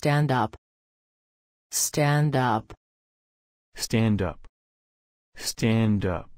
Stand up. Stand up. Stand up. Stand up.